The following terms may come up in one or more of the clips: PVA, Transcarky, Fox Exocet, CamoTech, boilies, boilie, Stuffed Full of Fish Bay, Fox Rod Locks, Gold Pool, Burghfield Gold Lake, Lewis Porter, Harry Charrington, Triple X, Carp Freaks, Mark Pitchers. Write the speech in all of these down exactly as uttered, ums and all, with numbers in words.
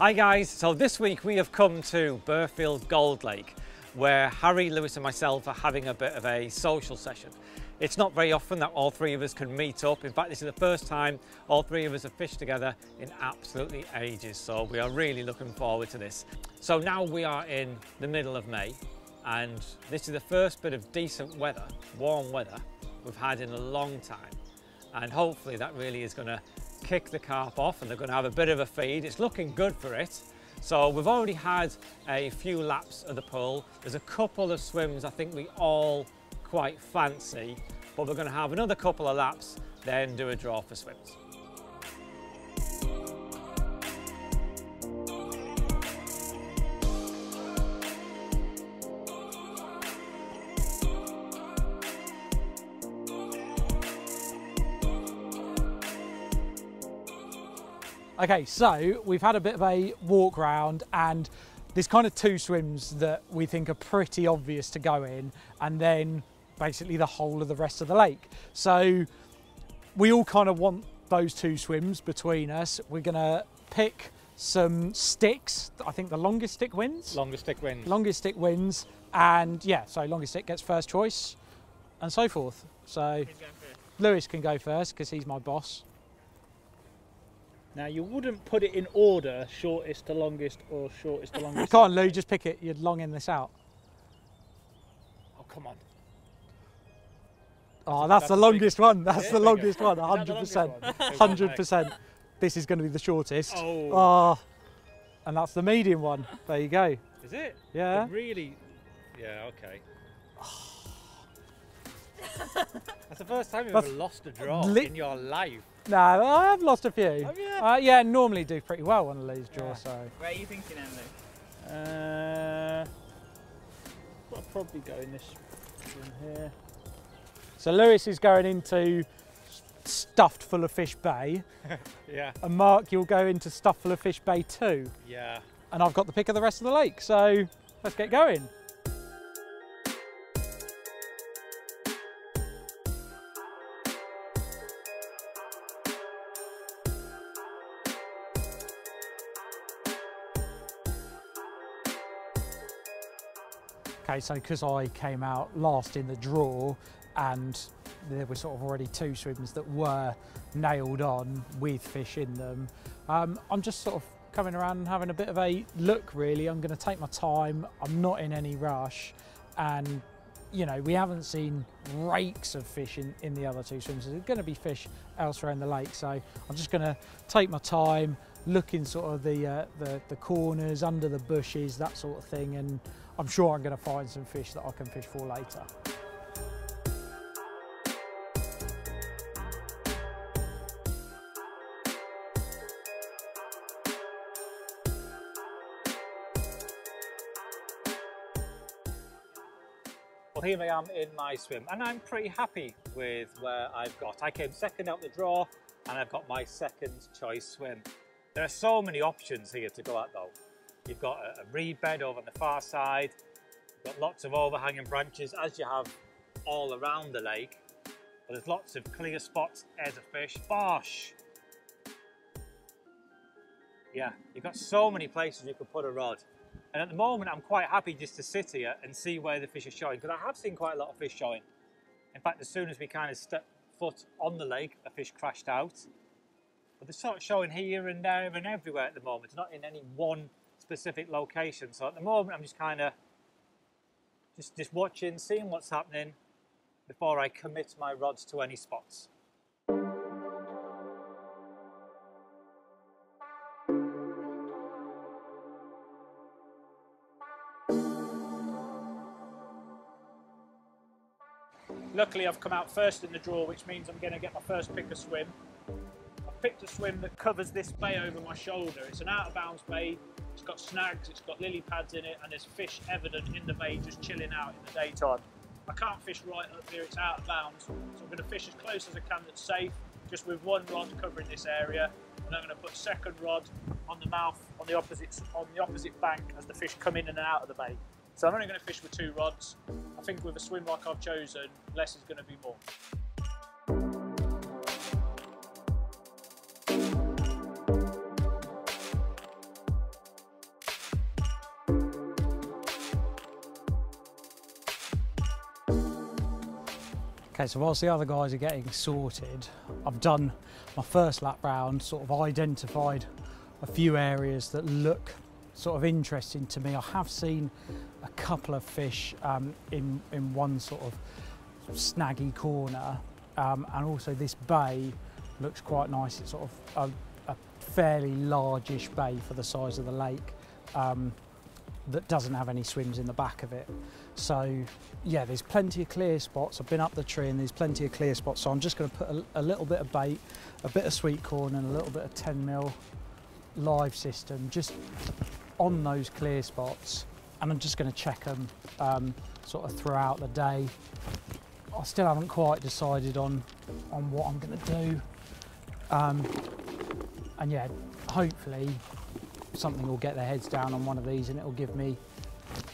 Hi guys, so this week we have come to Burghfield Gold Lake where Harry, Lewis and myself are having a bit of a social session. It's not very often that all three of us can meet up. In fact, this is the first time all three of us have fished together in absolutely ages, so we are really looking forward to this. So now we are in the middle of May and this is the first bit of decent weather, warm weather, we've had in a long time, and hopefully that really is going to kick the carp off and they're going to have a bit of a feed. It's looking good for it. So we've already had a few laps of the pool. There's a couple of swims I think we all quite fancy, but we're going to have another couple of laps, then do a draw for swims. Okay, so we've had a bit of a walk round and there's kind of two swims that we think are pretty obvious to go in, and then basically the whole of the rest of the lake. So we all kind of want those two swims between us. We're gonna pick some sticks. I think the longest stick wins. Longest stick wins. Longest stick wins. And yeah, so longest stick gets first choice and so forth. So Lewis can go first because he's my boss. Now, you wouldn't put it in order, shortest to longest or shortest to longest. Come on, Lou, just pick it. You're longing this out. Oh, come on. Oh, that's, that's the longest big one. That's yeah, the longest one, one hundred percent. one hundred percent. This is going to be the shortest. Oh. oh. And that's the medium one. There you go. Is it? Yeah. It really? Yeah, okay. That's the first time you've that's ever lost a draw in your life. No, I have lost a few. Oh, yeah. Uh, yeah, normally do pretty well on a loose draw, yeah. so. Where are you thinking, Andrew? Uh, I'll probably go in this one here. So Lewis is going into Stuffed Full of Fish Bay. Yeah. And Mark, you'll go into Stuffed Full of Fish Bay too. Yeah. And I've got the pick of the rest of the lake, so let's get going. Okay, so because I came out last in the draw and there were sort of already two swims that were nailed on with fish in them, um, I'm just sort of coming around and having a bit of a look really. I'm going to take my time, I'm not in any rush, and you know, we haven't seen rakes of fish in, in the other two swims. There's going to be fish elsewhere in the lake, so I'm just going to take my time, look in sort of the, uh, the, the corners, under the bushes, that sort of thing, and I'm sure I'm going to find some fish that I can fish for later. Well, here I am in my swim and I'm pretty happy with where I've got. I came second out the draw and I've got my second choice swim. There are so many options here to go at though. You've got a, a reed bed over on the far side, you've got lots of overhanging branches as you have all around the lake, but there's lots of clear spots, there's a fish, bosh! Yeah, you've got so many places you could put a rod, and at the moment I'm quite happy just to sit here and see where the fish are showing, because I have seen quite a lot of fish showing. In fact, as soon as we kind of stepped foot on the lake, a fish crashed out, but they're sort of showing here and there and everywhere at the moment, not in any one specific location. So at the moment I'm just kind of just just watching, seeing what's happening before I commit my rods to any spots. Luckily I've come out first in the draw, which means I'm going to get my first pick of swim. I've picked a swim that covers this bay over my shoulder. It's an out of bounds bay. It's got snags, it's got lily pads in it, and there's fish evident in the bay just chilling out in the daytime. I can't fish right up here, it's out of bounds, so I'm going to fish as close as I can that's safe, just with one rod covering this area, and I'm going to put second rod on the mouth on the opposite on the opposite bank as the fish come in and out of the bay. So I'm only going to fish with two rods. I think with a swim like I've chosen, less is going to be more. Okay, so whilst the other guys are getting sorted, I've done my first lap round, sort of identified a few areas that look sort of interesting to me. I have seen a couple of fish um, in, in one sort of snaggy corner, um, and also this bay looks quite nice. It's sort of a, a fairly largish bay for the size of the lake um, that doesn't have any swims in the back of it. So yeah, there's plenty of clear spots. I've been up the tree and there's plenty of clear spots, so I'm just going to put a, a little bit of bait, a bit of sweet corn and a little bit of ten mil live system just on those clear spots, and I'm just going to check them um, sort of throughout the day. I still haven't quite decided on on what I'm going to do, um, and yeah, hopefully something will get their heads down on one of these and it'll give me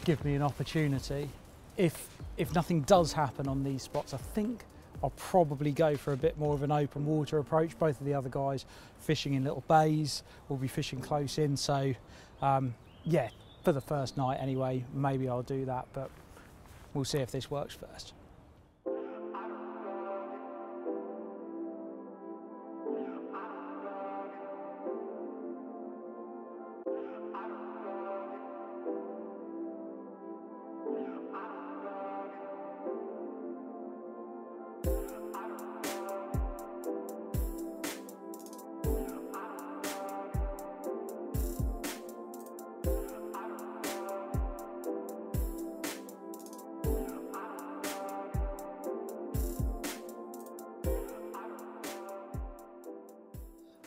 give me an opportunity. If if nothing does happen on these spots, I think I'll probably go for a bit more of an open water approach. Both of the other guys fishing in little bays, will be fishing close in, so um, yeah, for the first night anyway, maybe I'll do that, but we'll see if this works first.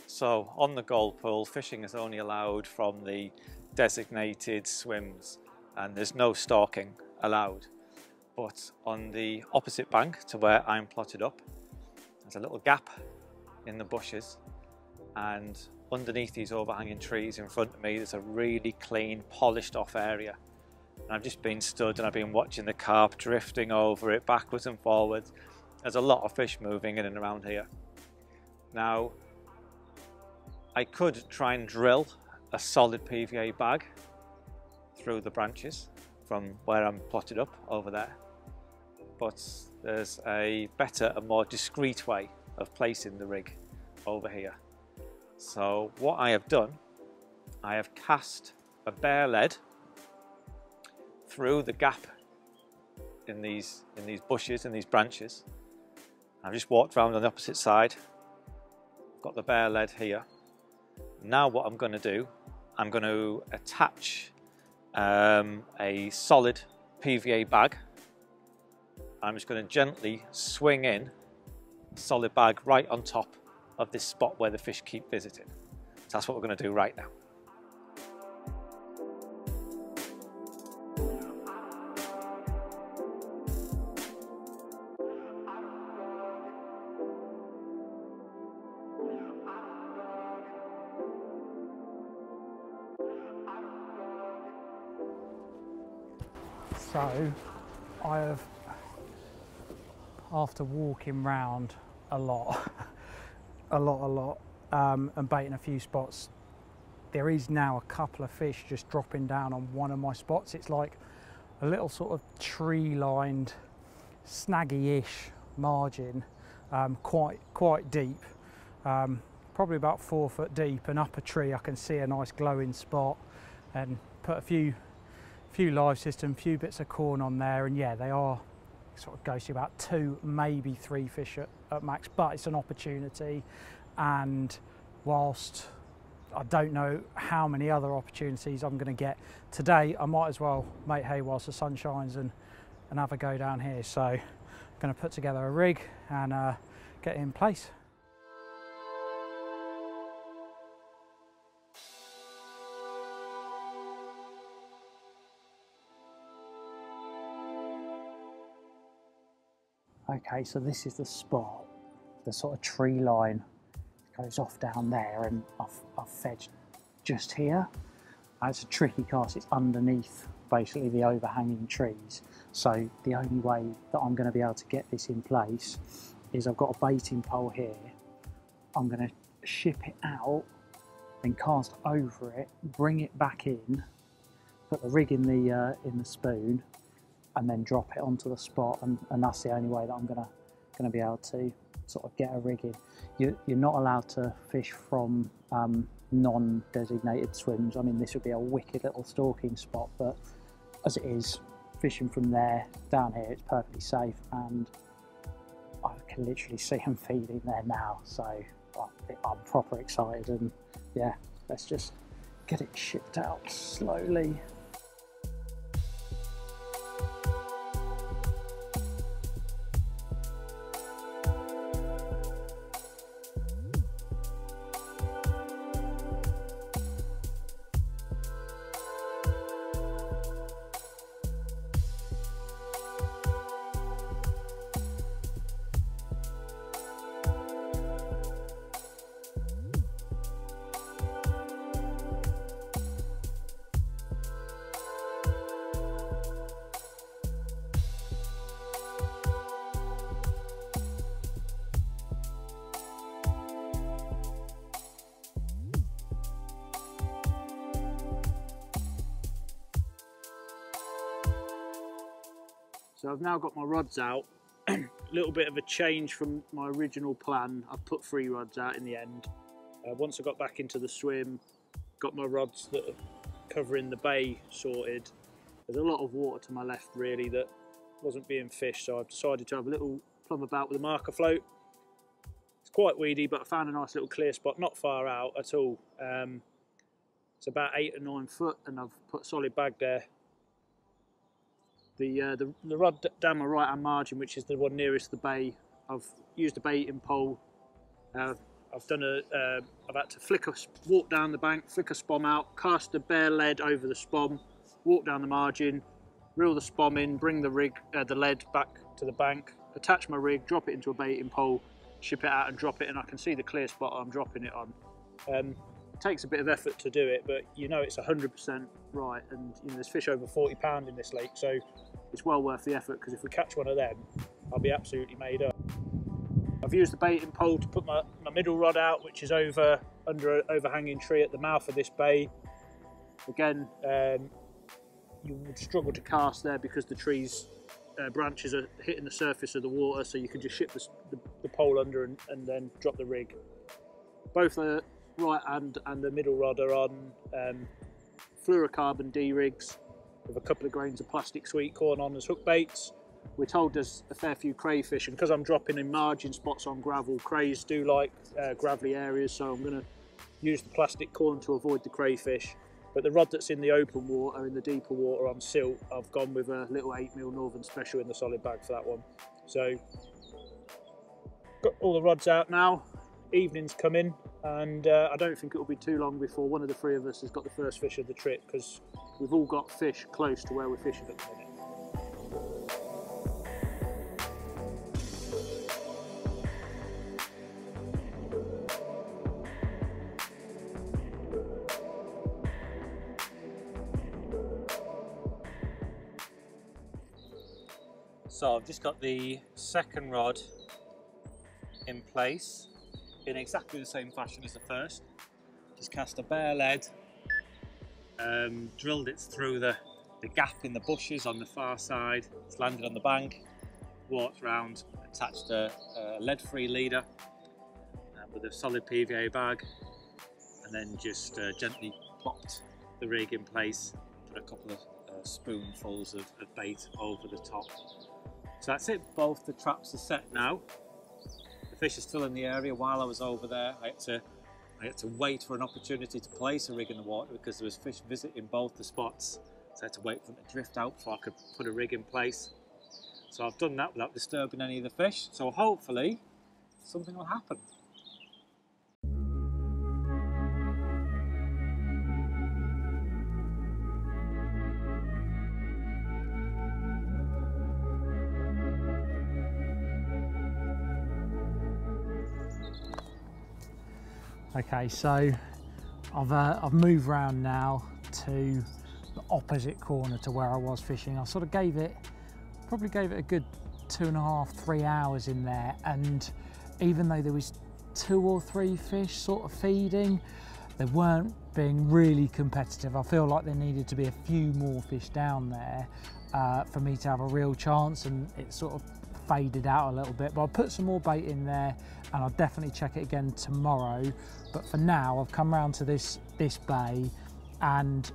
So on the Gold Pool, fishing is only allowed from the designated swims and there's no stalking allowed. But on the opposite bank to where I'm plotted up, there's a little gap in the bushes, and underneath these overhanging trees in front of me there's a really clean, polished off area. And I've just been stood and I've been watching the carp drifting over it backwards and forwards. There's a lot of fish moving in and around here. Now, I could try and drill a solid P V A bag through the branches from where I'm plotted up over there, but there's a better and more discreet way of placing the rig over here. So what I have done, I have cast a bare lead through the gap in these, in these bushes and these branches. I've just walked around on the opposite side, got the bare lead here. Now what I'm going to do, I'm going to attach um, a solid P V A bag. I'm just going to gently swing in a solid bag right on top of this spot where the fish keep visiting. So that's what we're going to do right now. So I have, after walking round a lot, a lot, a lot, um, and baiting a few spots, there is now a couple of fish just dropping down on one of my spots. It's like a little sort of tree-lined, snaggy-ish margin, um, quite, quite deep, um, probably about four foot deep, and up a tree I can see a nice glowing spot and put a few few live system, few bits of corn on there, and yeah, they are sort of ghosty, about two, maybe three fish at, at max, but it's an opportunity, and whilst I don't know how many other opportunities I'm going to get today, I might as well make hay whilst the sun shines and, and have a go down here. So I'm going to put together a rig and uh, get it in place. Okay, so this is the spot, the sort of tree line goes off down there, and I've, I've fetched just here. And it's a tricky cast, it's underneath basically the overhanging trees. So the only way that I'm going to be able to get this in place is I've got a baiting pole here. I'm going to ship it out and cast over it, bring it back in, put the rig in the, uh, in the spoon, and then drop it onto the spot, and, and that's the only way that I'm going to going to be able to sort of get a rig in. You, you're not allowed to fish from um, non-designated swims. I mean, this would be a wicked little stalking spot, but as it is, fishing from there down here, it's perfectly safe, and I can literally see them feeding there now, so I'm proper excited. And yeah, let's just get it shipped out slowly. So I've now got my rods out, a little bit of a change from my original plan. I've put three rods out in the end. Uh, once I got back into the swim, got my rods that are covering the bay sorted. There's a lot of water to my left really that wasn't being fished, so I've decided to have a little plumb about with a marker float. It's quite weedy, but I found a nice little clear spot, not far out at all. Um, it's about eight or nine foot, and I've put a solid bag there. The, uh, the, the rod down my right hand margin, which is the one nearest the bay, I've used a baiting pole. Uh, I've done a, uh, I've had to flick a, walk down the bank, flick a spom out, cast a bare lead over the spom, walk down the margin, reel the spom in, bring the rig, uh, the lead back to the bank, attach my rig, drop it into a baiting pole, ship it out and drop it, and I can see the clear spot I'm dropping it on. Um, It takes a bit of effort to do it, but you know it's one hundred percent right, and you know there's fish over forty pound in this lake, so it's well worth the effort, because if we catch one of them, I'll be absolutely made up. I've used the baiting pole to put my, my middle rod out, which is over under an overhanging tree at the mouth of this bay. Again, um, you would struggle to cast there because the tree's uh, branches are hitting the surface of the water, so you can just ship the, the, the pole under and, and then drop the rig. Both the right hand and the middle rod are on um, fluorocarbon D rigs with a couple of grains of plastic sweet corn on as hook baits. We're told there's a fair few crayfish, and because I'm dropping in margin spots on gravel, crays do like uh, gravelly areas, so I'm going to use the plastic corn to avoid the crayfish. But the rod that's in the open water, in the deeper water on silt, I've gone with a little eight mil Northern Special in the solid bag for that one. So got all the rods out now, evening's coming, and uh, I don't think it'll be too long before one of the three of us has got the first fish of the trip, because we've all got fish close to where we're fishing at the minute. So I've just got the second rod in place, in exactly the same fashion as the first. Just cast a bare lead, um, drilled it through the, the gap in the bushes on the far side. It's landed on the bank, walked round, attached a, a lead-free leader uh, with a solid P V A bag, and then just uh, gently plopped the rig in place, put a couple of uh, spoonfuls of, of bait over the top. So that's it, both the traps are set now. Fish are still in the area. While I was over there, I had to I had to wait for an opportunity to place a rig in the water, because there was fish visiting both the spots, so I had to wait for them to drift out before I could put a rig in place. So I've done that without disturbing any of the fish, so hopefully something will happen. Okay, so I've, uh, I've moved round now to the opposite corner to where I was fishing. I sort of gave it, probably gave it a good two and a half, three hours in there. And even though there was two or three fish sort of feeding, they weren't being really competitive. I feel like there needed to be a few more fish down there uh, for me to have a real chance, and it sort of faded out a little bit, but I'll put some more bait in there and I'll definitely check it again tomorrow. But for now, I've come round to this, this bay, and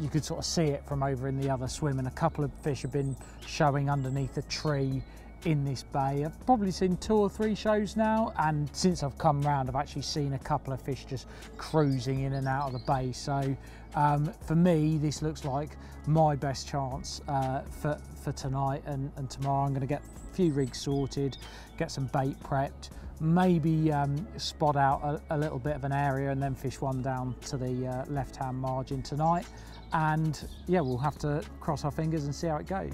you could sort of see it from over in the other swim, and a couple of fish have been showing underneath a tree in this bay. I've probably seen two or three shows now, and since I've come round, I've actually seen a couple of fish just cruising in and out of the bay. So um, for me, this looks like my best chance uh, for, for tonight and, and tomorrow. I'm going to get a few rigs sorted, get some bait prepped, maybe um, spot out a, a little bit of an area and then fish one down to the uh, left-hand margin tonight. And yeah, we'll have to cross our fingers and see how it goes.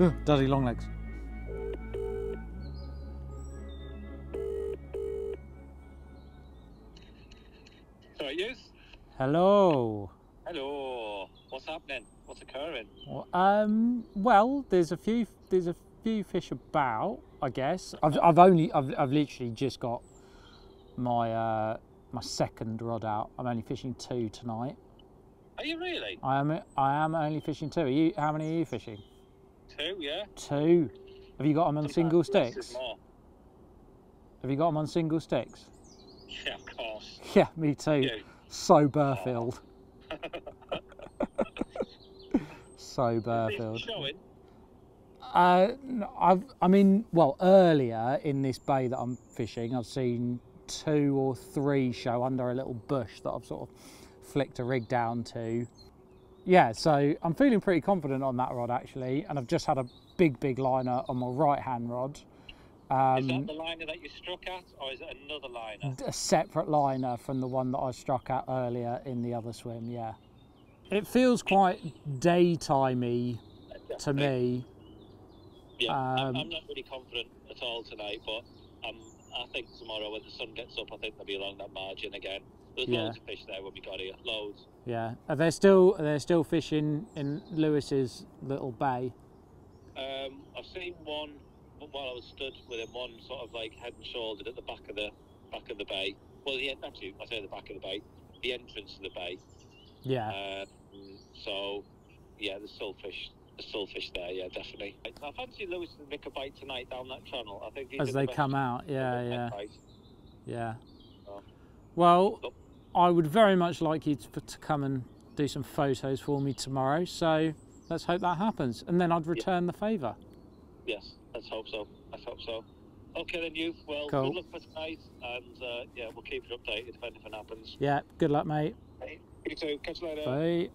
Ooh, daddy long legs. Sorry, yes? Hello. Hello. What's happening? What's occurring? Well, um. Well, there's a few. There's a few fish about, I guess. I've. I've only. I've. I've literally just got my. Uh, my second rod out. I'm only fishing two tonight. Are you really? I am. I am only fishing two. Are you? How many are you fishing? Two, yeah. Two. Have you got them on single sticks? Have you got them on single sticks? Yeah, of course. Yeah, me too. Yeah. So Burghfield. Oh. So Burghfield. Showing? Uh, I've, I mean, well, earlier in this bay that I'm fishing, I've seen two or three show under a little bush that I've sort of flicked a rig down to. Yeah, so I'm feeling pretty confident on that rod actually, and I've just had a big, big liner on my right-hand rod. Um, is that the liner that you struck at, or is it another liner? A separate liner from the one that I struck at earlier in the other swim, yeah. It feels quite daytimey to me. Yeah, um, I'm, I'm not really confident at all tonight, but um, I think tomorrow when the sun gets up, I think they'll be along that margin again. There's yeah. loads of fish there when we got here, loads. Yeah. Are there still, are there still fish in, in Lewis's little bay? Um, I've seen one, but while I was stood with him, one sort of like head and shouldered at the back of the back of the bay. Well, the actually, I say the back of the bay, the entrance to the bay. Yeah. Um, so, yeah, there's still fish. There's still fish there, yeah, definitely. I fancy Lewis to make a bite tonight down that channel. I think as they come out, yeah, yeah, yeah. So, well. Look, I would very much like you to, to come and do some photos for me tomorrow, so let's hope that happens, and then I'd return yeah. the favour. Yes, let's hope so. Let's hope so. Okay then, youth. Well, cool. Good luck for tonight, and uh, yeah, we'll keep you updated if anything happens. Yeah, good luck, mate. Hey, you too. Catch you later. Bye.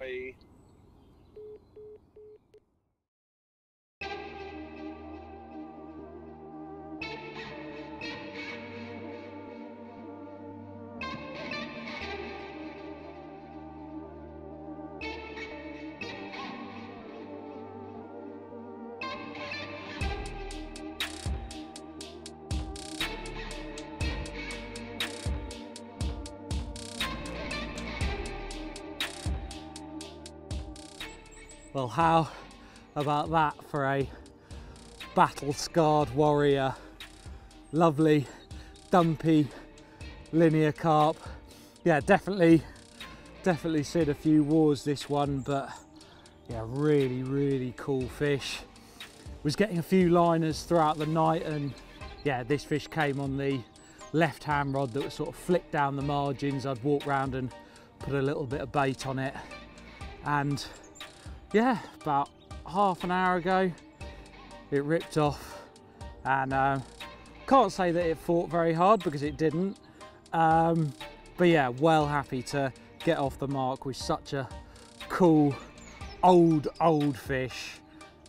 Bye. Well, how about that for a battle-scarred warrior? Lovely, dumpy, linear carp. Yeah, definitely, definitely seen a few wars this one, but yeah, really, really cool fish. Was getting a few liners throughout the night, and yeah, this fish came on the left-hand rod that was sort of flicked down the margins. I'd walk round and put a little bit of bait on it, and yeah, about half an hour ago it ripped off, and um, can't say that it fought very hard because it didn't, um, but yeah, well happy to get off the mark with such a cool old old fish.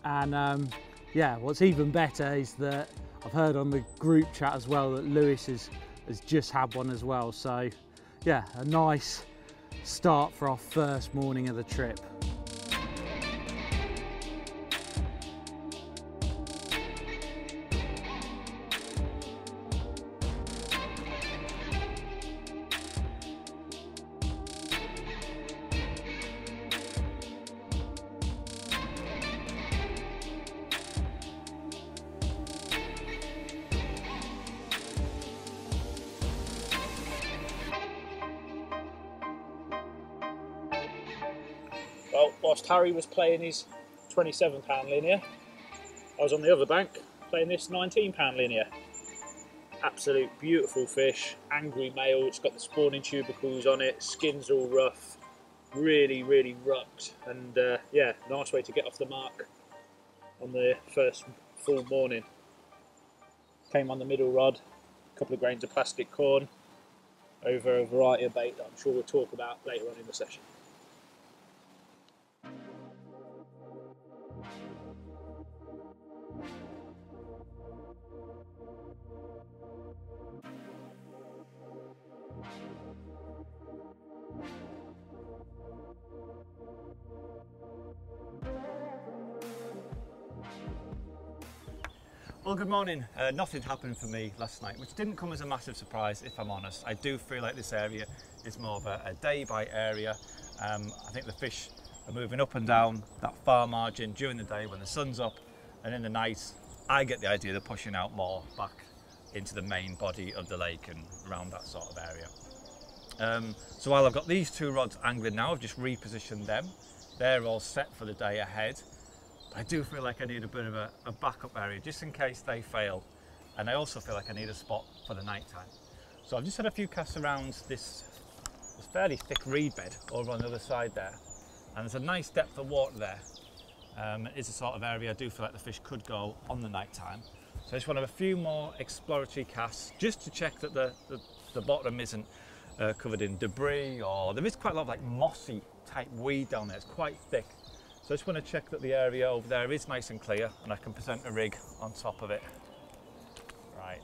And um, yeah, what's even better is that I've heard on the group chat as well that Lewis has, has just had one as well. So yeah, a nice start for our first morning of the trip. Well, whilst Harry was playing his twenty-seven pound linear, I was on the other bank playing this nineteen pound linear. Absolute beautiful fish, angry male, it's got the spawning tubercles on it, skin's all rough, really, really rucked, and uh, yeah, nice way to get off the mark on the first full morning. Came on the middle rod, a couple of grains of plastic corn, over a variety of bait that I'm sure we'll talk about later on in the session. Well, good morning. Uh, nothing happened for me last night, which didn't come as a massive surprise, if I'm honest. I do feel like this area is more of a, a day-bite area. Um, I think the fish are moving up and down that far margin during the day when the sun's up, and in the night, I get the idea they're pushing out more back into the main body of the lake and around that sort of area. Um, so while I've got these two rods angled now, I've just repositioned them. They're all set for the day ahead. I do feel like I need a bit of a, a backup area just in case they fail, and I also feel like I need a spot for the night time. So I've just had a few casts around this, this fairly thick reed bed over on the other side there, and there's a nice depth of water there. Um, it is the sort of area I do feel like the fish could go on the night time. So I just want to have a few more exploratory casts just to check that the, the, the bottom isn't uh, covered in debris, or there is quite a lot of like mossy type weed down there, it's quite thick. So I just want to check that the area over there is nice and clear and I can present a rig on top of it. Right.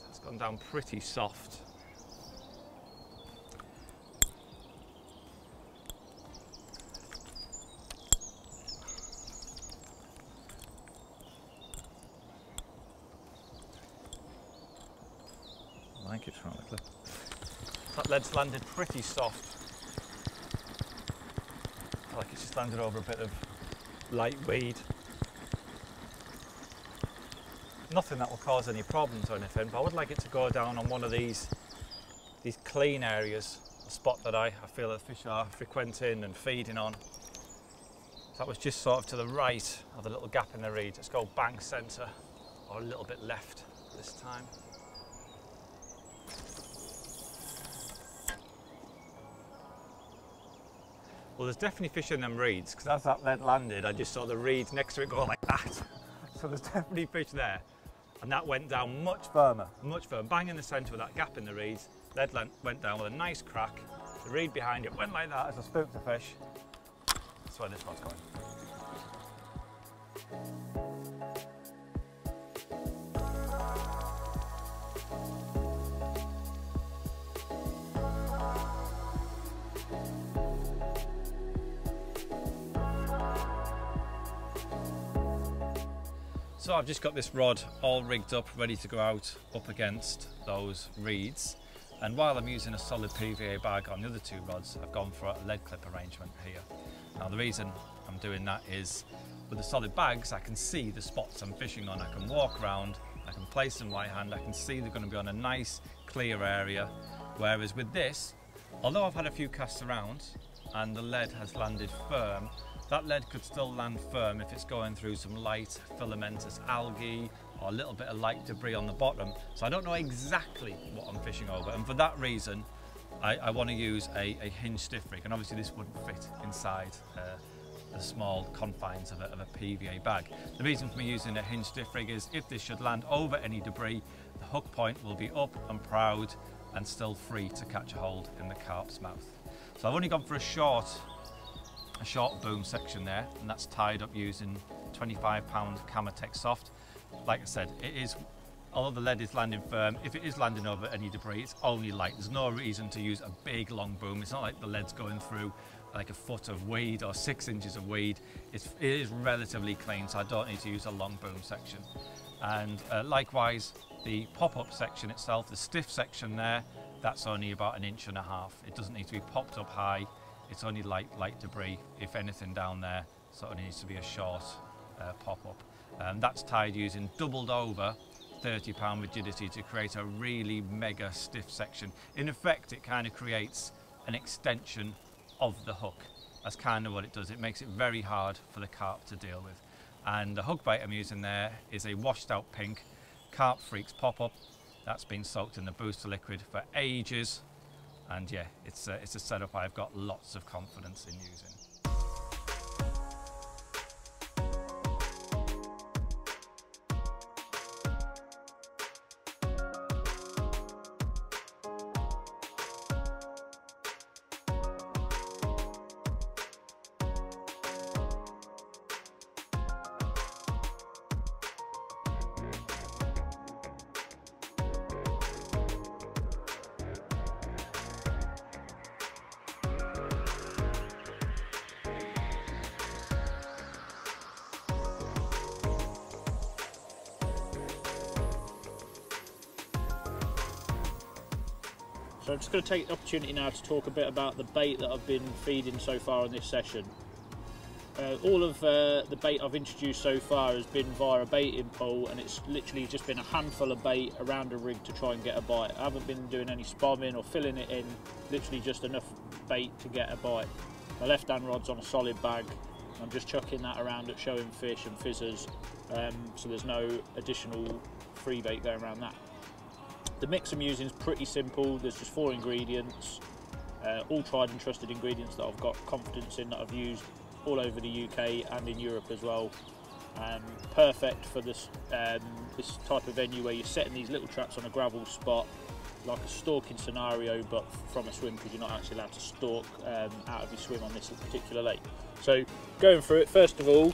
So it's gone down pretty soft. That lead's landed pretty soft. I feel like it's just landed over a bit of light weed. Nothing that will cause any problems or anything, but I would like it to go down on one of these these clean areas, a spot that I, I feel that fish are frequenting and feeding on. That was just sort of to the right of the little gap in the reed. Let's go bank centre, or a little bit left this time. Well, there's definitely fish in them reeds, because as that lead landed, I just saw the reeds next to it go like that. So there's definitely fish there. And that went down much firmer, much firmer, bang in the centre of that gap in the reeds. Lead went down with a nice crack. The reed behind it went like that as I spooked the fish. That's where this one's going. So I've just got this rod all rigged up, ready to go out up against those reeds. And while I'm using a solid P V A bag on the other two rods, I've gone for a lead clip arrangement here. Now the reason I'm doing that is with the solid bags, I can see the spots I'm fishing on. I can walk around, I can place them right hand, I can see they're going to be on a nice clear area. Whereas with this, although I've had a few casts around and the lead has landed firm, that lead could still land firm if it's going through some light filamentous algae or a little bit of light debris on the bottom. So I don't know exactly what I'm fishing over, and for that reason I, I want to use a, a hinge stiff rig, and obviously this wouldn't fit inside uh, the small confines of a, of a P V A bag. The reason for me using a hinge stiff rig is if this should land over any debris, the hook point will be up and proud and still free to catch a hold in the carp's mouth. So I've only gone for a short, a short boom section there, and that's tied up using twenty-five pound CamoTech soft. Like I said, it is, although the lead is landing firm, if it is landing over any debris, it's only light. There's no reason to use a big long boom. It's not like the lead's going through like a foot of weed or six inches of weed. It's, it is relatively clean, so I don't need to use a long boom section. And uh, likewise, the pop-up section itself, the stiff section there, that's only about an inch and a half. It doesn't need to be popped up high. It's only light, light debris, if anything down there, so it needs to be a short uh, pop-up. And that's tied using doubled over thirty pound rigidity to create a really mega stiff section. In effect, it kind of creates an extension of the hook. That's kind of what it does. It makes it very hard for the carp to deal with. And the hook bait I'm using there is a washed out pink Carp Freaks pop-up. That's been soaked in the booster liquid for ages. And yeah, it's a, it's a setup I've got lots of confidence in using. So I'm just going to take the opportunity now to talk a bit about the bait that I've been feeding so far in this session. Uh, all of uh, the bait I've introduced so far has been via a baiting pole, and it's literally just been a handful of bait around a rig to try and get a bite. I haven't been doing any spomming or filling it in, literally just enough bait to get a bite. My left hand rod's on a solid bag. I'm just chucking that around at showing fish and fizzers, um, so there's no additional free bait going around that. The mix I'm using is pretty simple. There's just four ingredients, uh, all tried and trusted ingredients that I've got confidence in, that I've used all over the U K and in Europe as well. Um, perfect for this, um, this type of venue where you're setting these little traps on a gravel spot, like a stalking scenario, but from a swim, because you're not actually allowed to stalk um, out of your swim on this particular lake. So going through it, first of all,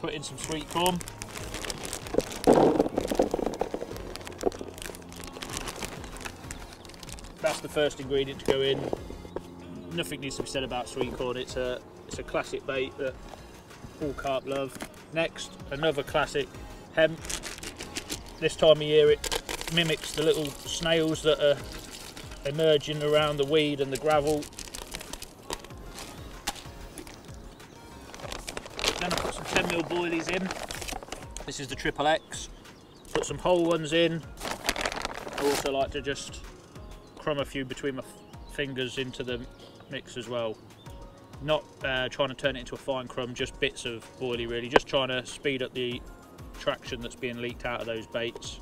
put in some sweet corn. That's the first ingredient to go in. Nothing needs to be said about sweet corn. It's a it's a classic bait that all carp love. Next, another classic, hemp. This time of year, it mimics the little snails that are emerging around the weed and the gravel. Then I put some ten mil boilies in. This is the Triple X. Put some whole ones in. I also like to just crumb a few between my fingers into the mix as well. Not uh, trying to turn it into a fine crumb, just bits of boilie really, just trying to speed up the traction that's being leaked out of those baits.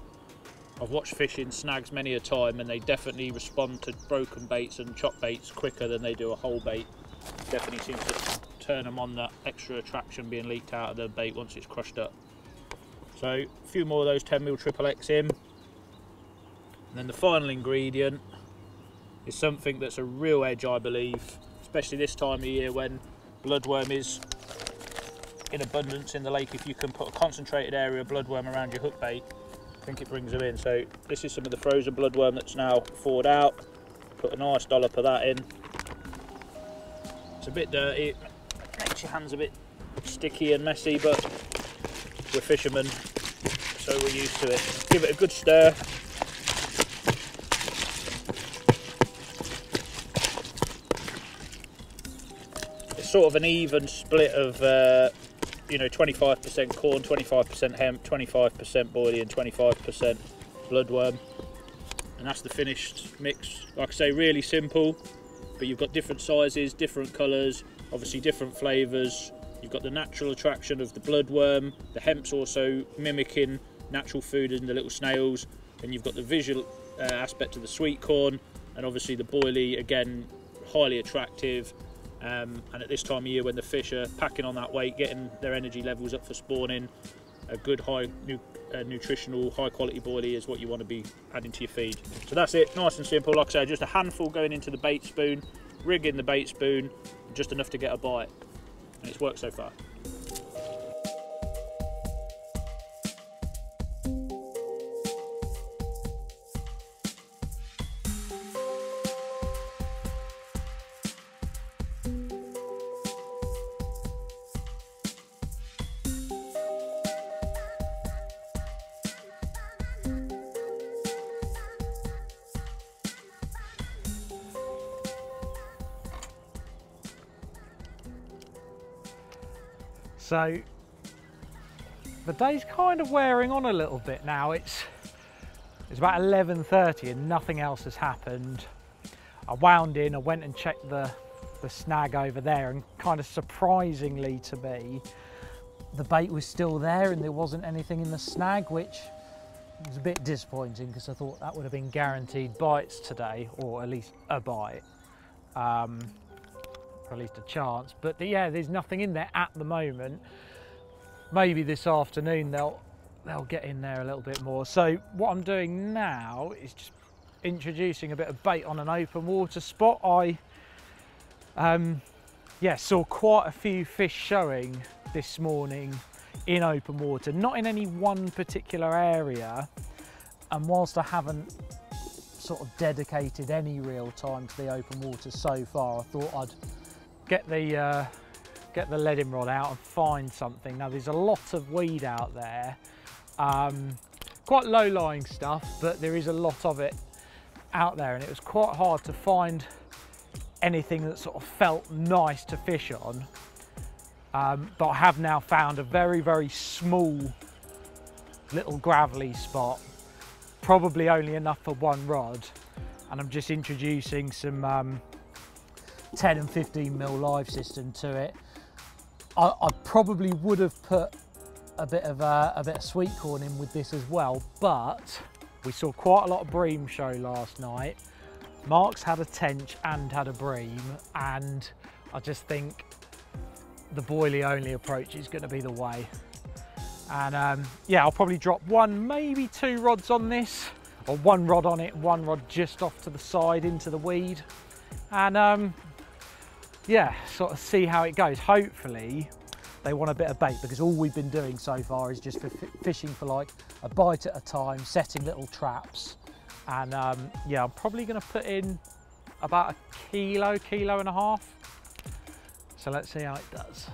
I've watched fish in snags many a time, and they definitely respond to broken baits and chop baits quicker than they do a whole bait. Definitely seems to turn them on, that extra traction being leaked out of the bait once it's crushed up. So a few more of those ten mil Triple X in. And then the final ingredient is something that's a real edge, I believe, especially this time of year when bloodworm is in abundance in the lake. If you can put a concentrated area of bloodworm around your hook bait, I think it brings them in. So this is some of the frozen bloodworm that's now thawed out. Put a nice dollop of that in. It's a bit dirty, it makes your hands a bit sticky and messy, but we're fishermen, so we're used to it. Give it a good stir. Sort of an even split of uh, you know, twenty-five percent corn, twenty-five percent hemp, twenty-five percent boilie and twenty-five percent bloodworm, and that's the finished mix. Like I say, really simple, but you've got different sizes, different colours, obviously different flavours. You've got the natural attraction of the bloodworm, the hemp's also mimicking natural food in the little snails, and you've got the visual uh, aspect of the sweet corn, and obviously the boilie, again highly attractive. Um, and at this time of year, when the fish are packing on that weight, getting their energy levels up for spawning, a good high nu uh, nutritional high quality boilie is what you want to be adding to your feed. So that's it, nice and simple. Like I say, just a handful going into the bait spoon, rig in the bait spoon, just enough to get a bite, and it's worked so far. So the day's kind of wearing on a little bit now. It's it's about eleven thirty and nothing else has happened. I wound in, I went and checked the, the snag over there, and kind of surprisingly to me, the bait was still there and there wasn't anything in the snag, which was a bit disappointing because I thought that would have been guaranteed bites today, or at least a bite. Um, at least a chance, but yeah, there's nothing in there at the moment. Maybe this afternoon they'll they'll get in there a little bit more. So what I'm doing now is just introducing a bit of bait on an open water spot. I um yeah saw quite a few fish showing this morning in open water, not in any one particular area, and whilst I haven't sort of dedicated any real time to the open water so far, I thought I'd get the uh, get the leading rod out and find something. Now there's a lot of weed out there, um, quite low-lying stuff, but there is a lot of it out there, and it was quite hard to find anything that sort of felt nice to fish on. Um, but I have now found a very, very small little gravelly spot, probably only enough for one rod, and I'm just introducing some um, ten and fifteen mil live system to it. I, I probably would have put a bit of uh, a bit of sweet corn in with this as well, but we saw quite a lot of bream show last night. Mark's had a tench and had a bream, and I just think the boilie only approach is going to be the way. And um, yeah, I'll probably drop one, maybe two rods on this, or one rod on it, one rod just off to the side into the weed, and um, yeah, sort of see how it goes. Hopefully they want a bit of bait, because all we've been doing so far is just fishing for like a bite at a time, setting little traps. And um, yeah, I'm probably going to put in about a kilo, kilo and a half. So let's see how it does.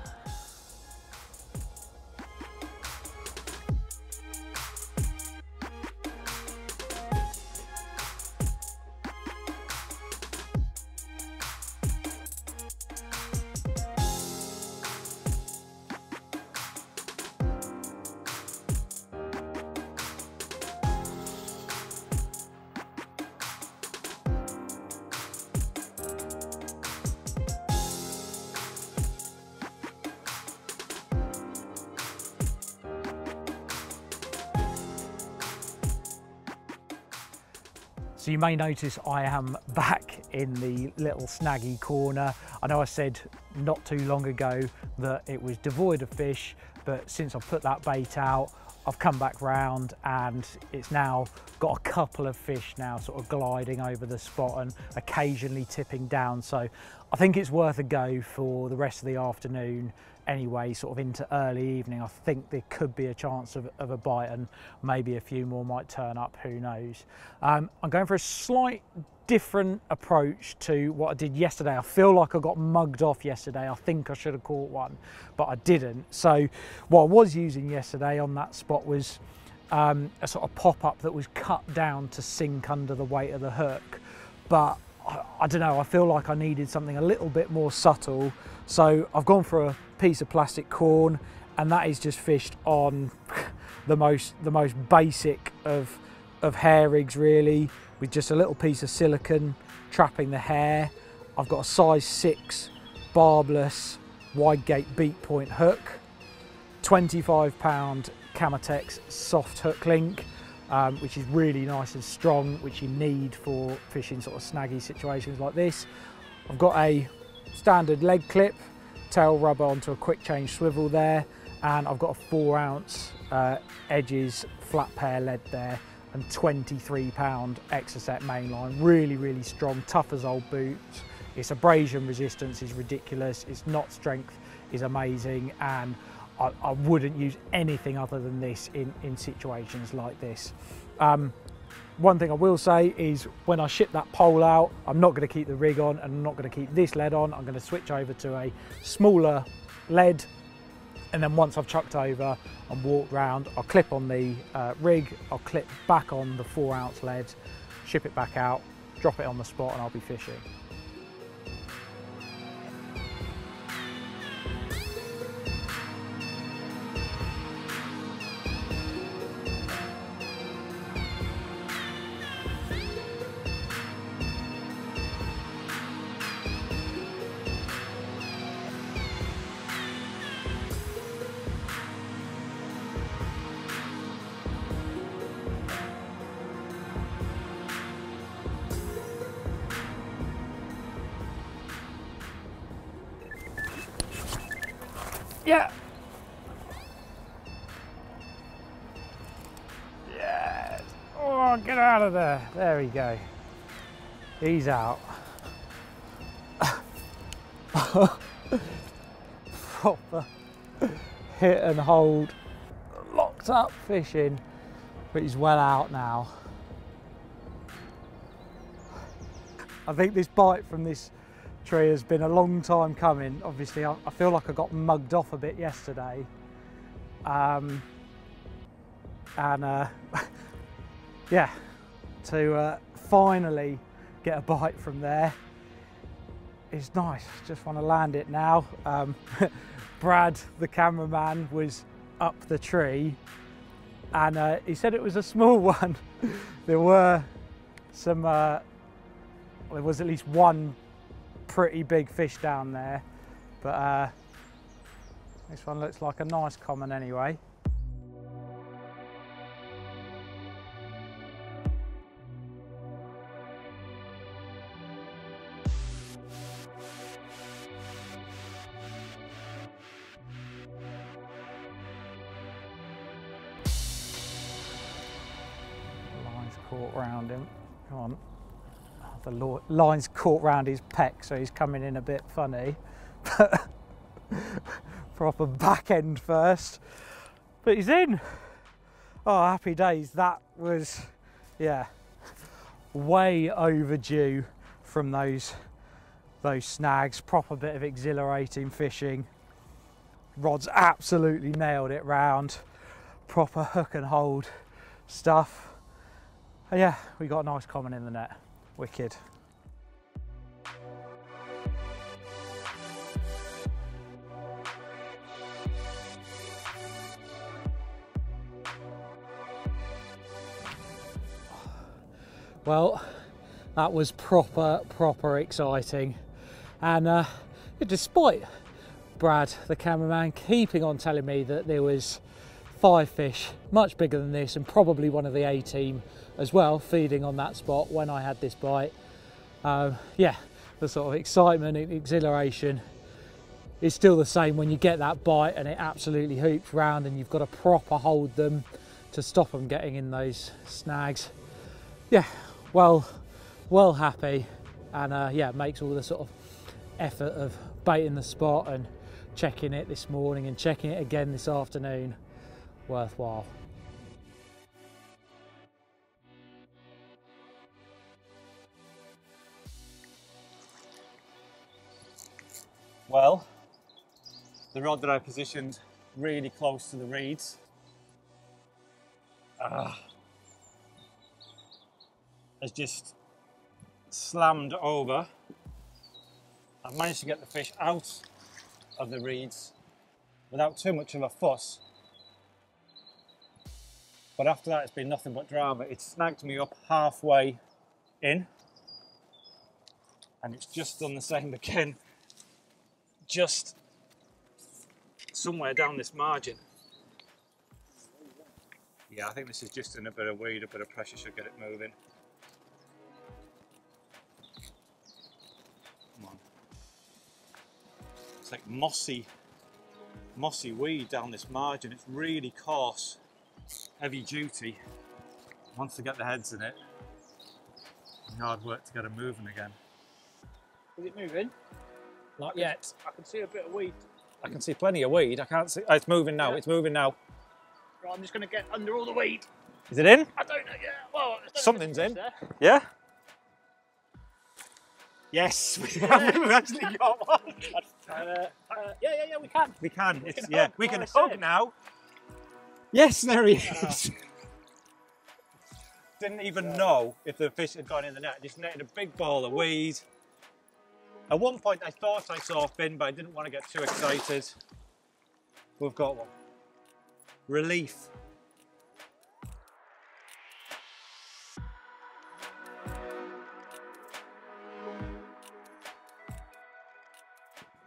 So you may notice I am back in the little snaggy corner. I know I said not too long ago that it was devoid of fish, but since I've put that bait out, I've come back round and it's now got a couple of fish now sort of gliding over the spot and occasionally tipping down. So I think it's worth a go for the rest of the afternoon anyway, sort of into early evening. I think there could be a chance of, of a bite, and maybe a few more might turn up, who knows. Um, I'm going for a slight different approach to what I did yesterday. I feel like I got mugged off yesterday. I think I should have caught one, but I didn't. So what I was using yesterday on that spot was um, a sort of pop-up that was cut down to sink under the weight of the hook. But I, I don't know, I feel like I needed something a little bit more subtle. So I've gone for a piece of plastic corn, and that is just fished on the most the most basic of of hair rigs really, with just a little piece of silicone trapping the hair. I've got a size six barbless wide gate beat point hook, twenty-five pound CamoTech soft hook link, um, which is really nice and strong, which you need for fishing sort of snaggy situations like this. I've got a standard leg clip, tail rubber onto a quick change swivel there, and I've got a four ounce uh, edges flat pair lead there, and twenty-three pound Exocet mainline. Really, really strong, tough as old boots. Its abrasion resistance is ridiculous. Its knot strength is amazing, and I, I wouldn't use anything other than this in, in situations like this. Um, one thing I will say is when I ship that pole out, I'm not going to keep the rig on, and I'm not going to keep this lead on. I'm going to switch over to a smaller lead, and then once I've chucked over and walked round, I'll clip on the uh, rig, I'll clip back on the four ounce lead, ship it back out, drop it on the spot, and I'll be fishing. Yeah. Yes. Oh, get out of there. There we go. He's out. Proper hit and hold, locked up fishing, but he's well out now. I think this bite from this tree has been a long time coming. Obviously, I, I feel like I got mugged off a bit yesterday, um, and uh, yeah, to uh, finally get a bite from there is nice. Just want to land it now. Um, Brad, the cameraman, was up the tree, and uh, he said it was a small one. There were some. Uh, there was at least one pretty big fish down there, but uh, this one looks like a nice common anyway. Line's caught round him. Come on. The line's caught round his pec, so he's coming in a bit funny. Proper back end first, but he's in. Oh, happy days. That was, yeah, way overdue from those those snags. Proper bit of exhilarating fishing. Rod's absolutely nailed it round. Proper hook and hold stuff. And yeah, we got a nice common in the net. Wicked. Well, that was proper, proper exciting. And uh, despite Brad, the cameraman, keeping on telling me that there was five fish much bigger than this, and probably one of the A team as well, feeding on that spot when I had this bite. Um, yeah, the sort of excitement and exhilaration is still the same when you get that bite and it absolutely hoops round, and you've got to proper hold them to stop them getting in those snags. Yeah, well, well happy, and uh, yeah, it makes all the sort of effort of baiting the spot and checking it this morning and checking it again this afternoon worthwhile. Well, the rod that I positioned really close to the reeds. Uh, has just slammed over. I managed to get the fish out of the reeds without too much of a fuss. But after that, it's been nothing but drama. It snagged me up halfway in, and it's just done the same again, just somewhere down this margin. Yeah, I think this is just in a bit of weed, a bit of pressure should get it moving. Come on. It's like mossy, mossy weed down this margin. It's really coarse, heavy duty. Once they get their heads in it, hard work to get them moving again. Is it moving? Not yet. I can see a bit of weed. I can see plenty of weed. I can't see. Oh, it's moving now. Yeah. It's moving now. Right, I'm just going to get under all the weed. Is it in? I don't know. Yeah. Well, I don't something's know in. There. Yeah. Yes, we yeah. We've actually got one. Uh, uh, yeah, yeah, yeah. We can. We can. We it's, can yeah. Hug, we can hug said. Now. Yes, there he is. Uh. Didn't even know if the fish had gone in the net. Just netted a big ball of weed. At one point I thought I saw a fin, but I didn't want to get too excited. We've got one. Relief.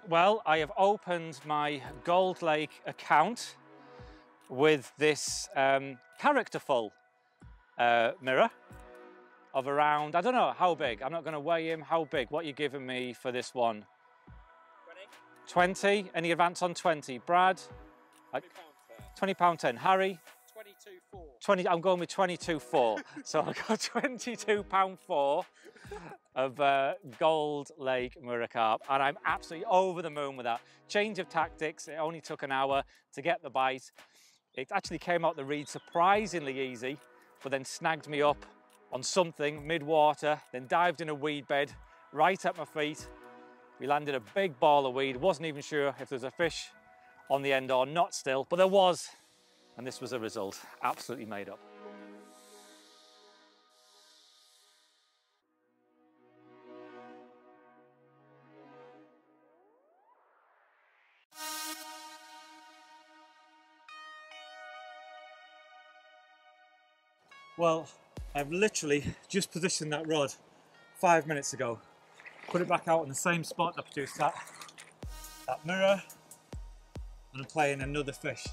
Well, I have opened my Gold Lake account with this um, characterful Uh, mirror of around, I don't know how big, I'm not going to weigh him. How big? What are you giving me for this one? twenty. twenty? Any advance on twenty? Brad? twenty pound ten. Harry? twenty-two four. twenty, I'm going with twenty-two four. So I've got twenty-two pound four of uh, Gold Lake Mirror Carp, and I'm absolutely over the moon with that. Change of tactics, it only took an hour to get the bite. It actually came out the reed surprisingly easy, but then snagged me up on something mid-water, then dived in a weed bed right at my feet. We landed a big ball of weed. Wasn't even sure if there was a fish on the end or not still, but there was. And this was the result, absolutely made up. Well, I've literally just positioned that rod five minutes ago. Put it back out in the same spot that produced that, that mirror, and I'm playing another fish.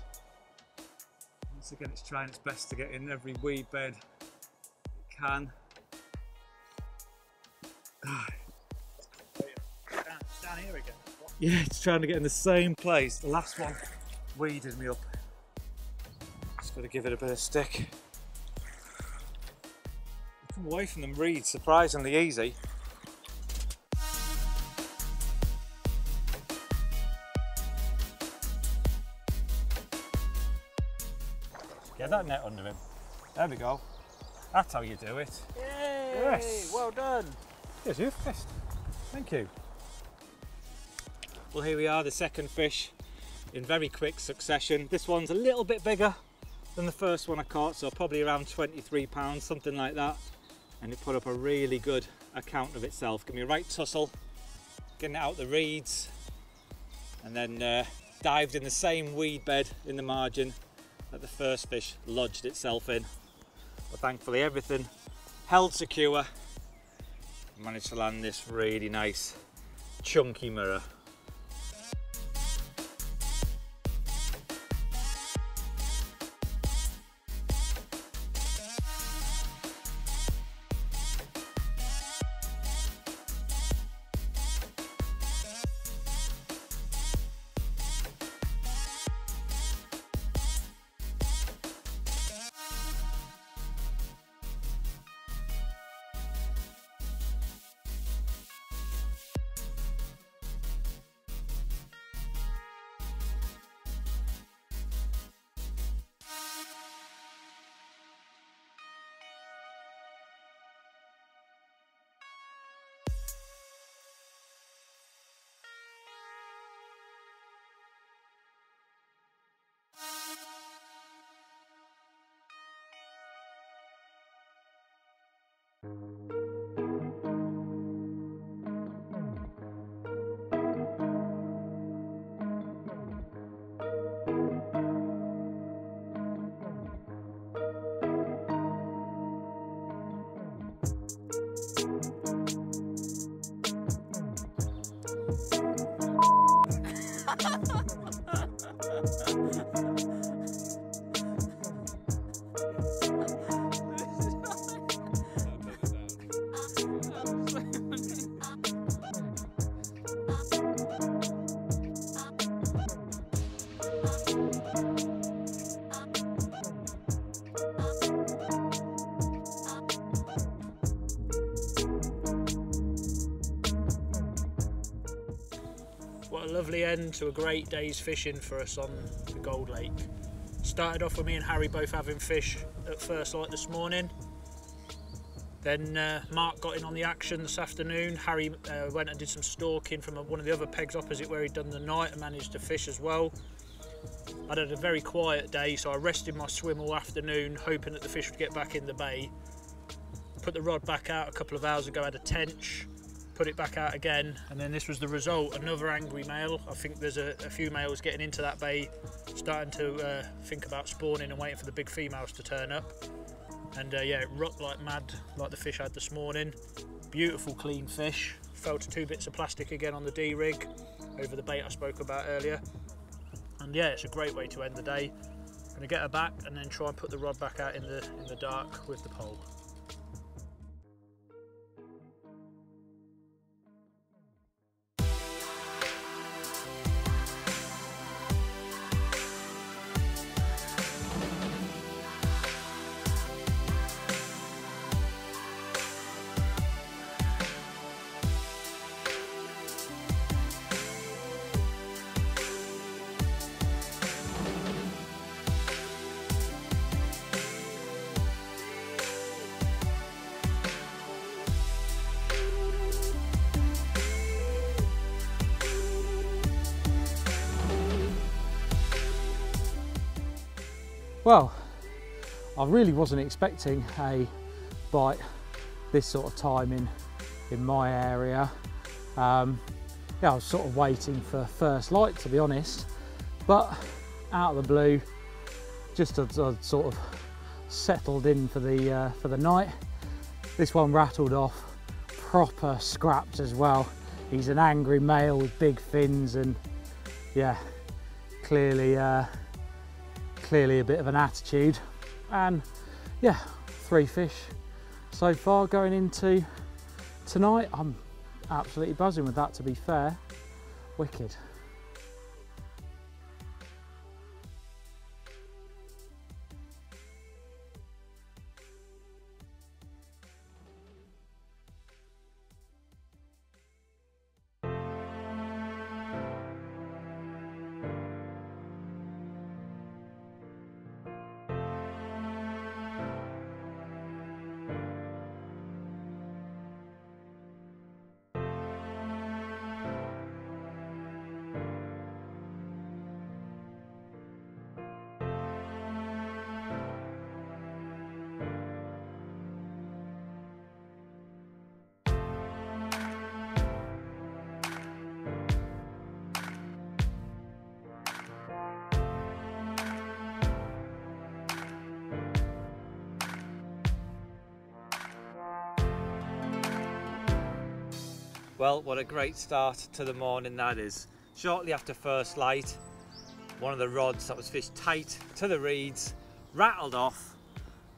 Once again, it's trying its best to get in every weed bed it can. Down here again? Yeah, it's trying to get in the same place. The last one weeded me up. Just got to give it a bit of stick. Away from them reeds surprisingly easy. Get that net under him. There we go. That's how you do it. Yay! Yes. Well done. Here's your fist. Thank you. Well, here we are, the second fish in very quick succession. This one's a little bit bigger than the first one I caught, so probably around twenty-three pounds, something like that. And it put up a really good account of itself. Give me a right tussle, getting it out the reeds, and then uh, dived in the same weed bed in the margin that the first fish lodged itself in. But thankfully everything held secure. I managed to land this really nice chunky mirror. What a lovely end to a great day's fishing for us on the Gold Lake. Started off with me and Harry both having fish at first light this morning. Then uh, Mark got in on the action this afternoon. Harry uh, went and did some stalking from one of the other pegs opposite where he'd done the night and managed to fish as well. I'd had a very quiet day, so I rested my swim all afternoon, hoping that the fish would get back in the bay. Put the rod back out a couple of hours ago, had a tench. Put it back out again, and then this was the result. Another angry male. I think there's a, a few males getting into that bay, starting to uh, think about spawning and waiting for the big females to turn up. And uh, yeah, it rocked like mad, like the fish had this morning. Beautiful clean fish. Fell to two bits of plastic again on the D-rig over the bait I spoke about earlier. And yeah, it's a great way to end the day. I'm gonna get her back and then try and put the rod back out in the in the dark with the pole. Well, I really wasn't expecting a bite this sort of time in, in my area. Um, yeah, I was sort of waiting for first light, to be honest, but out of the blue, just as I sort of settled in for the, uh, for the night, this one rattled off proper scraps as well. He's an angry male with big fins and yeah, clearly uh, Clearly a bit of an attitude. And yeah, three fish so far going into tonight. I'm absolutely buzzing with that, to be fair. Wicked. Well, what a great start to the morning that is. Shortly after first light, one of the rods that was fished tight to the reeds rattled off,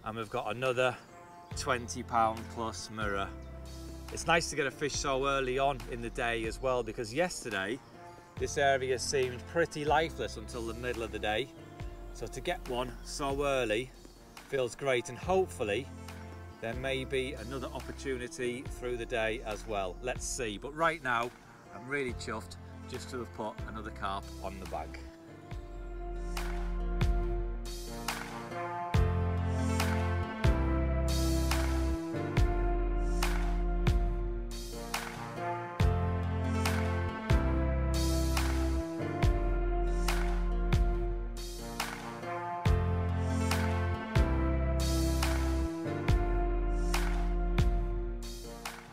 and we've got another twenty pound plus mirror. It's nice to get a fish so early on in the day as well, because yesterday this area seemed pretty lifeless until the middle of the day. So to get one so early feels great, and hopefully there may be another opportunity through the day as well. Let's see. But right now, I'm really chuffed just to have put another carp on the bag.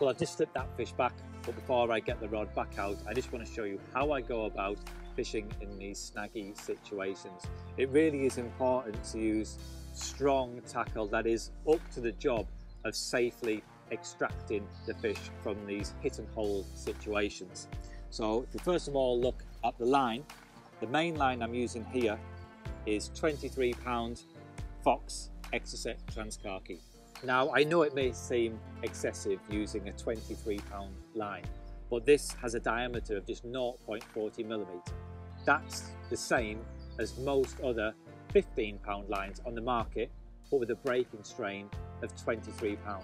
Well, I just slipped that fish back, but before I get the rod back out, I just want to show you how I go about fishing in these snaggy situations. It really is important to use strong tackle that is up to the job of safely extracting the fish from these hit and hold situations. So if you first of all look at the line, the main line I'm using here is twenty-three pound Fox Exocet Transcarky. Now, I know it may seem excessive using a twenty-three pound line, but this has a diameter of just zero point four zero millimetre. That's the same as most other fifteen pound lines on the market, but with a breaking strain of twenty-three pound.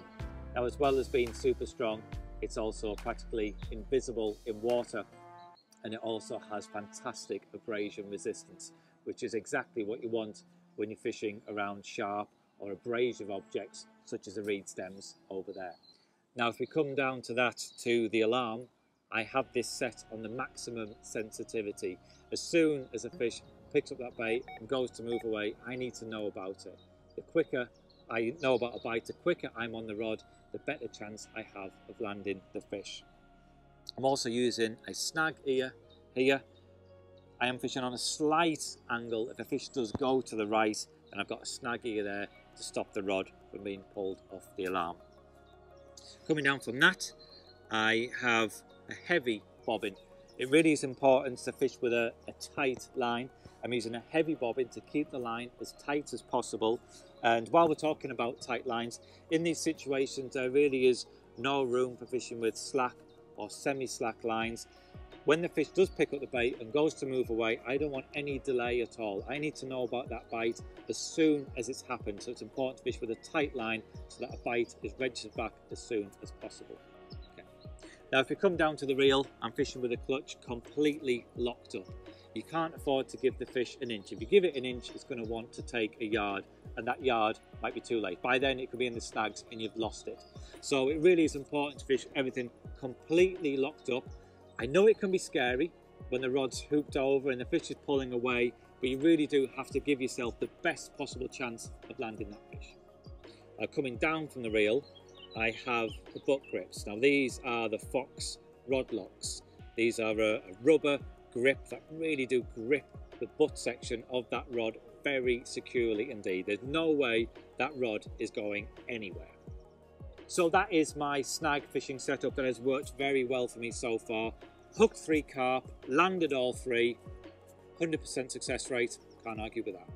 Now, as well as being super strong, it's also practically invisible in water. and it also has fantastic abrasion resistance, which is exactly what you want when you're fishing around sharp or abrasive objects such as the reed stems over there. Now if we come down to that, to the alarm, I have this set on the maximum sensitivity. As soon as a fish picks up that bait and goes to move away, I need to know about it. The quicker I know about a bite, the quicker I'm on the rod, the better chance I have of landing the fish. I'm also using a snag ear here. I am fishing on a slight angle. If a fish does go to the right, then I've got a snag ear there to stop the rod from being pulled off the alarm. Coming down from that, I have a heavy bobbin. It really is important to fish with a, a tight line. I'm using a heavy bobbin to keep the line as tight as possible. And while we're talking about tight lines, in these situations there really is no room for fishing with slack or semi-slack lines. When the fish does pick up the bait and goes to move away, I don't want any delay at all. I need to know about that bite as soon as it's happened. So it's important to fish with a tight line so that a bite is registered back as soon as possible. Okay. Now if we come down to the reel, I'm fishing with a clutch completely locked up. You can't afford to give the fish an inch. If you give it an inch, it's going to want to take a yard, and that yard might be too late. By then it could be in the snags and you've lost it. So it really is important to fish everything completely locked up. I know it can be scary when the rod's hooped over and the fish is pulling away, but you really do have to give yourself the best possible chance of landing that fish. Now coming down from the reel, I have the butt grips. Now these are the Fox Rod Locks. These are a, a rubber grip that really do grip the butt section of that rod very securely indeed. There's no way that rod is going anywhere. So that is my snag fishing setup that has worked very well for me so far. Hooked three carp, landed all three, one hundred percent success rate, can't argue with that.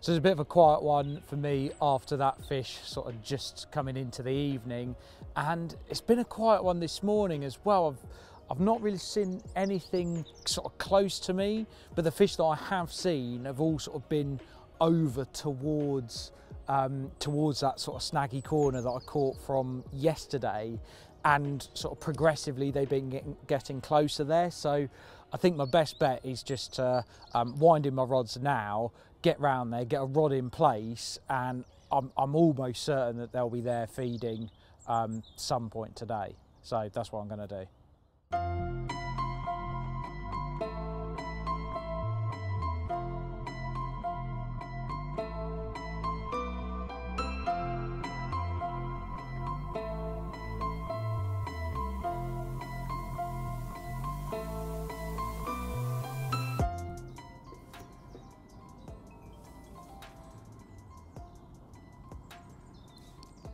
So it's a bit of a quiet one for me after that fish, sort of just coming into the evening. And it's been a quiet one this morning as well. I've, I've not really seen anything sort of close to me, but the fish that I have seen have all sort of been over towards um, towards that sort of snaggy corner that I caught from yesterday, and sort of progressively they've been getting, getting closer there. So I think my best bet is just to um, wind in my rods now, get round there, get a rod in place, and I'm, I'm almost certain that they'll be there feeding um, some point today. So that's what I'm going to do.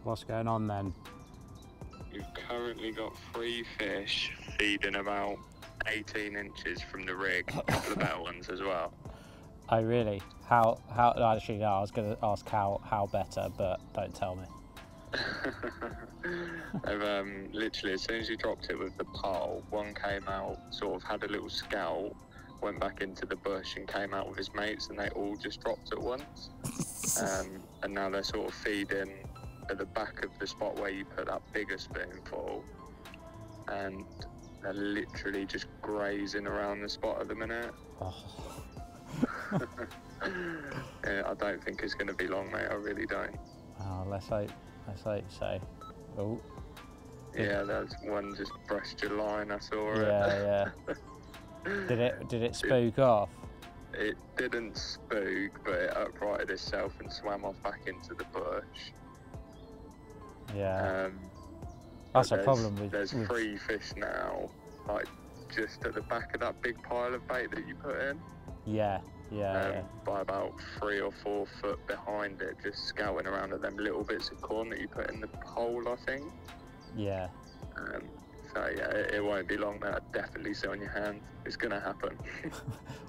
What's going on then? You've currently got three fish feeding about eighteen inches from the rig, a couple of bell ones as well. Oh really? How, how, actually no, I was going to ask how, how better, but don't tell me. I've, um, literally, as soon as you dropped it with the pole, one came out, sort of had a little scout, went back into the bush and came out with his mates, and they all just dropped at once. Um, and now they're sort of feeding at the back of the spot where you put that bigger spoonful, and they're literally just grazing around the spot at the minute. Oh. Yeah, I don't think it's going to be long, mate. I really don't. Oh, let's hope, let's hope so. Oh. Yeah, there's one just brushed your line. I saw yeah, it. Yeah, yeah. Did it? Did it spook it, off? It didn't spook, but it uprighted itself and swam off back into the bush. Yeah. Um, That's a problem with... There's with... three fish now, like, just at the back of that big pile of bait that you put in. Yeah, yeah, um, yeah. By about three or four foot behind it, just scouting around at them little bits of corn that you put in the hole, I think. Yeah. Um, so, yeah, it, it won't be long, mate. I'd definitely sit on your hand. It's going to happen.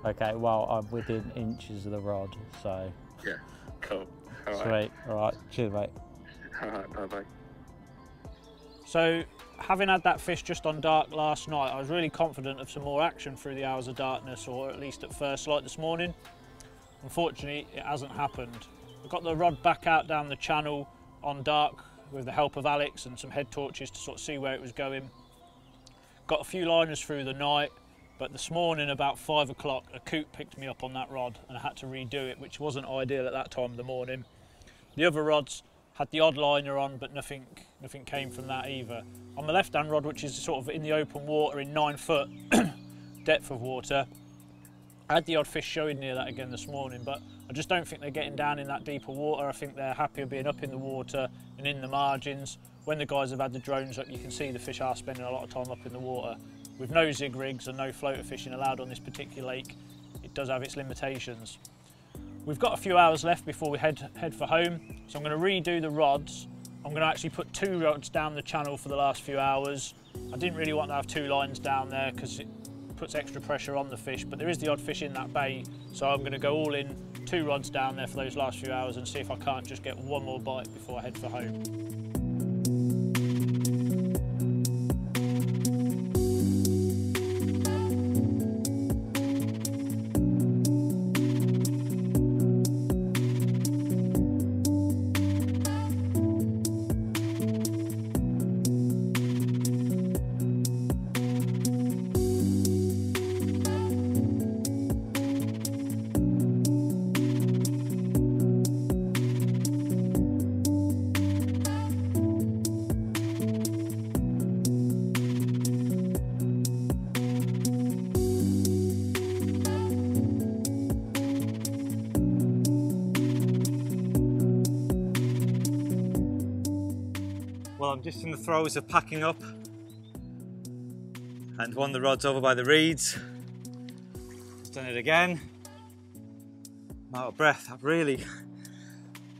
Okay, well, I'm within inches of the rod, so... Yeah, cool. All Sweet. Right. All right, cheers, mate. All right, bye-bye. So, having had that fish just on dark last night, I was really confident of some more action through the hours of darkness, or at least at first light this morning. Unfortunately, it hasn't happened. I got the rod back out down the channel on dark with the help of Alex and some head torches to sort of see where it was going. Got a few liners through the night, But this morning about five o'clock, a coot picked me up on that rod and I had to redo it, which wasn't ideal at that time of the morning. The other rods had the odd liner on, but nothing, nothing came from that either. On the left-hand rod, which is sort of in the open water in nine foot depth of water, I had the odd fish showing near that again this morning, but I just don't think they're getting down in that deeper water. I think they're happier being up in the water and in the margins. When the guys have had the drones up, you can see the fish are spending a lot of time up in the water. With no zig rigs and no floater fishing allowed on this particular lake, it does have its limitations. We've got a few hours left before we head, head for home, so I'm going to redo the rods. I'm going to actually put two rods down the channel for the last few hours. I didn't really want to have two lines down there because it puts extra pressure on the fish, but there is the odd fish in that bay, so I'm going to go all in two rods down there for those last few hours and see if I can't just get one more bite before I head for home. I'm just in the throes of packing up and one of the rods over by the reeds. Just done it again. I'm out of breath. I really,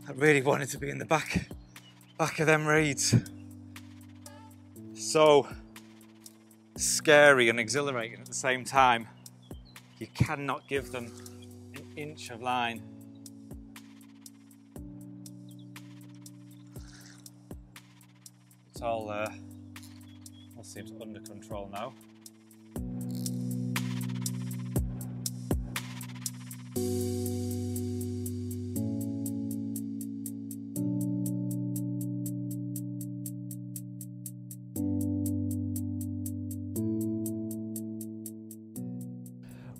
I really wanted to be in the back, back of them reeds. So scary and exhilarating at the same time. You cannot give them an inch of line. It's all, uh, all seems under control now.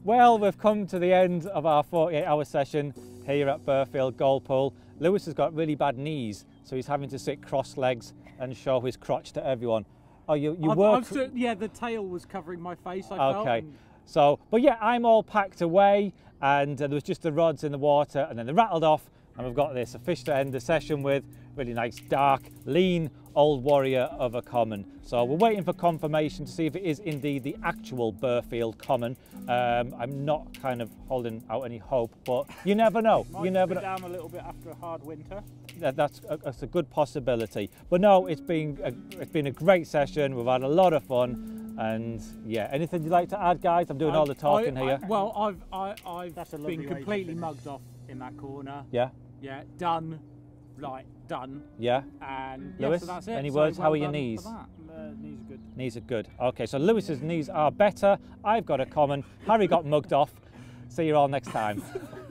Well, we've come to the end of our forty-eight hour session here at Burghfield Gold Pool. Lewis has got really bad knees, so he's having to sit cross legs and show his crotch to everyone. Oh, you, you I've, were... I've stood, yeah, the tail was covering my face, I felt. Okay, and... so, but yeah, I'm all packed away, and uh, there was just the rods in the water, and then they rattled off, and we've got this, a fish to end the session with, really nice, dark, lean, old warrior of a common. So we're waiting for confirmation to see if it is indeed the actual Burghfield common. Um, I'm not kind of holding out any hope, but you never know. Might you never know. Down a little bit after a hard winter. That, that's, a, that's a good possibility. But no, it's been a, it's been a great session. We've had a lot of fun, and yeah. Anything you'd like to add, guys? I'm doing I, all the talking I, I, here. Well, I've I, I've that's been completely mugged off in that corner. Yeah. Yeah. Done. Right, done. Yeah. And Lewis, yeah, so that's it. Any so words? Well, how are your knees? Uh, knees are good. Knees are good. Okay, so Lewis's knees are better. I've got a common. Harry got mugged off. See you all next time.